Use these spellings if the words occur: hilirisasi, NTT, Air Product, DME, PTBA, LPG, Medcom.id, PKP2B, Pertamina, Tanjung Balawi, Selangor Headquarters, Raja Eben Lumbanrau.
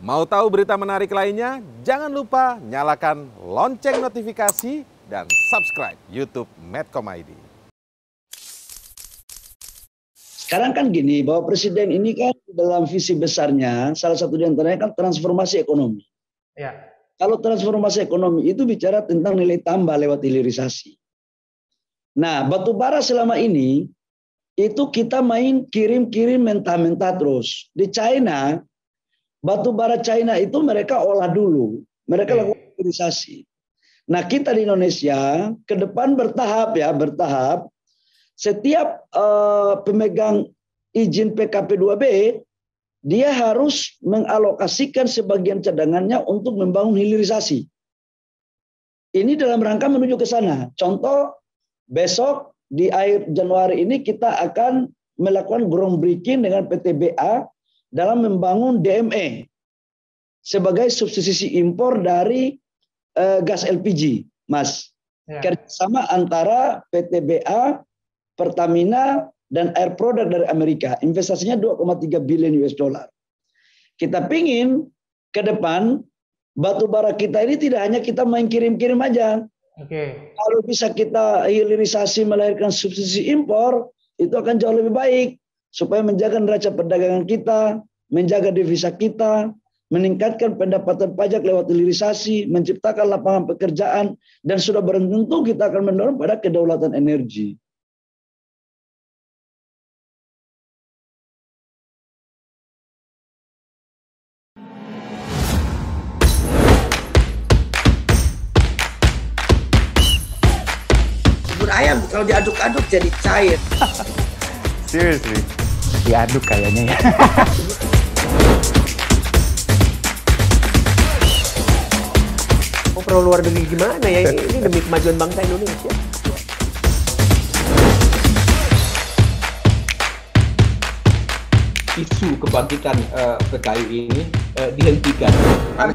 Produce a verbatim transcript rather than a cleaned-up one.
Mau tahu berita menarik lainnya? Jangan lupa nyalakan lonceng notifikasi dan subscribe YouTube Medcom dot I D. Sekarang kan gini, bahwa Presiden ini kan dalam visi besarnya, salah satu diantaranya kan transformasi ekonomi. Ya. Kalau transformasi ekonomi itu bicara tentang nilai tambah lewat hilirisasi. Nah, batu bara selama ini, itu kita main kirim-kirim mentah-mentah terus. Di China, batu bara China itu mereka olah dulu, mereka lakukan hilirisasi. Nah, kita di Indonesia ke depan bertahap ya, bertahap. Setiap uh, pemegang izin P K P dua B dia harus mengalokasikan sebagian cadangannya untuk membangun hilirisasi. Ini dalam rangka menuju ke sana. Contoh, besok di akhir Januari ini kita akan melakukan groundbreaking dengan P T B A dalam membangun D M E sebagai substitusi impor dari uh, gas L P G, Mas. Ya. Kerjasama antara P T B A, Pertamina, dan Air Product dari Amerika. Investasinya dua koma tiga billion U S dollar. Kita pingin ke depan batu bara kita ini tidak hanya kita main kirim-kirim aja. Oke. Kalau bisa kita hilirisasi melahirkan subsidi impor, itu akan jauh lebih baik. Supaya menjaga neraca perdagangan kita, menjaga devisa kita, meningkatkan pendapatan pajak lewat hilirisasi, menciptakan lapangan pekerjaan, dan sudah barang tentu kita akan mendorong pada kedaulatan energi. Bubur ayam kalau diaduk-aduk jadi cair. Seriously, diaduk kayaknya ya. Oh, perlu luar negeri gimana ya? Ini demi kemajuan bangsa Indonesia. Isu kebangkitan uh, P K U ini uh, dihentikan. Amin.